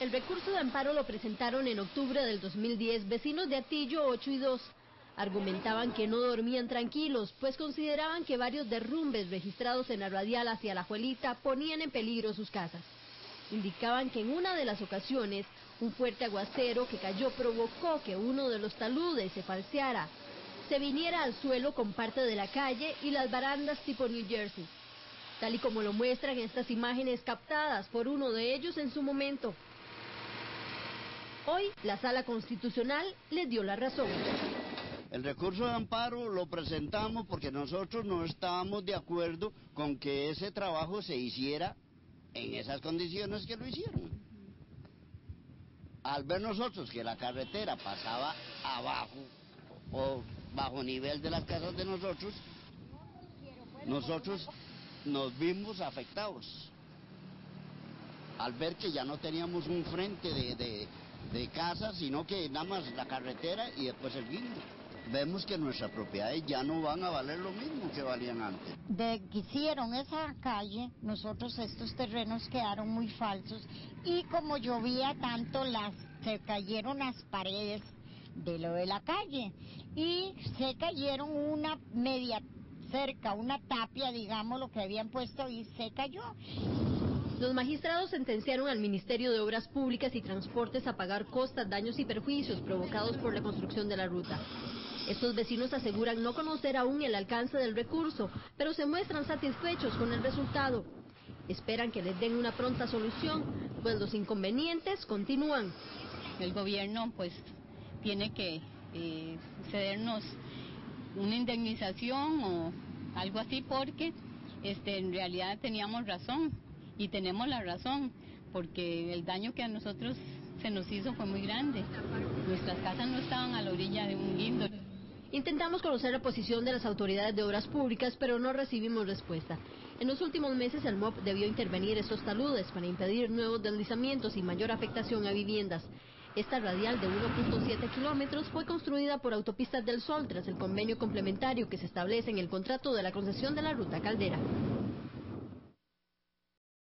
El recurso de amparo lo presentaron en octubre del 2010 vecinos de Hatillo 8 y 2. Argumentaban que no dormían tranquilos, pues consideraban que varios derrumbes registrados en la radial hacia Alajuelita ponían en peligro sus casas. Indicaban que en una de las ocasiones, un fuerte aguacero que cayó provocó que uno de los taludes se falseara, se viniera al suelo con parte de la calle y las barandas tipo New Jersey, tal y como lo muestran estas imágenes captadas por uno de ellos en su momento. Hoy, la Sala Constitucional les dio la razón. El recurso de amparo lo presentamos porque nosotros no estábamos de acuerdo con que ese trabajo se hiciera en esas condiciones que lo hicieron. Al ver nosotros que la carretera pasaba abajo o bajo nivel de las casas de nosotros, nosotros nos vimos afectados. Al ver que ya no teníamos un frente de casas, sino que nada más la carretera y después el guindo. Vemos que nuestras propiedades ya no van a valer lo mismo que valían antes. Desde que hicieron esa calle, nosotros estos terrenos quedaron muy falsos y como llovía tanto, se cayeron las paredes de lo de la calle y se cayeron una media cerca, una tapia, digamos, lo que habían puesto y se cayó. Los magistrados sentenciaron al Ministerio de Obras Públicas y Transportes a pagar costas, daños y perjuicios provocados por la construcción de la ruta. Estos vecinos aseguran no conocer aún el alcance del recurso, pero se muestran satisfechos con el resultado. Esperan que les den una pronta solución, pues los inconvenientes continúan. El gobierno pues tiene que cedernos una indemnización o algo así, porque en realidad teníamos razón. Y tenemos la razón, porque el daño que a nosotros se nos hizo fue muy grande. Nuestras casas no estaban a la orilla de un guindo. Intentamos conocer la posición de las autoridades de obras públicas, pero no recibimos respuesta. En los últimos meses el MOP debió intervenir estos taludes para impedir nuevos deslizamientos y mayor afectación a viviendas. Esta radial de 1.7 kilómetros fue construida por Autopistas del Sol tras el convenio complementario que se establece en el contrato de la concesión de la Ruta Caldera.